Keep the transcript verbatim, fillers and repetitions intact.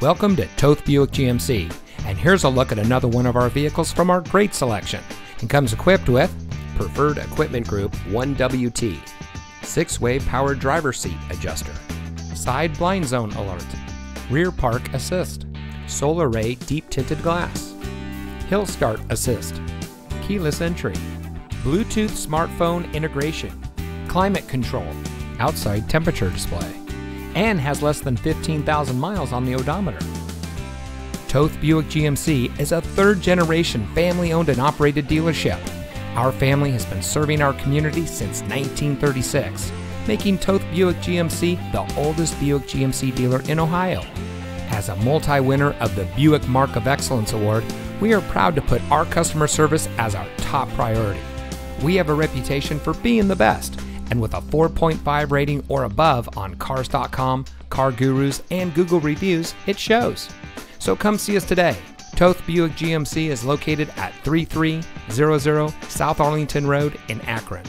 Welcome to Toth Buick G M C, and here's a look at another one of our vehicles from our great selection. It comes equipped with Preferred Equipment Group one W T, six-way power driver seat adjuster, side blind zone alert, rear park assist, solar array deep tinted glass, hill start assist, keyless entry, Bluetooth smartphone integration, climate control, outside temperature display, and has less than fifteen thousand miles on the odometer. Toth Buick G M C is a third-generation family-owned and operated dealership. Our family has been serving our community since nineteen thirty-six, making Toth Buick G M C the oldest Buick G M C dealer in Ohio. As a multi-winner of the Buick Mark of Excellence Award, we are proud to put our customer service as our top priority. We have a reputation for being the best, and with a four point five rating or above on Cars dot com, CarGurus, and Google reviews, it shows. So come see us today. Toth Buick G M C is located at thirty-three hundred South Arlington Road in Akron.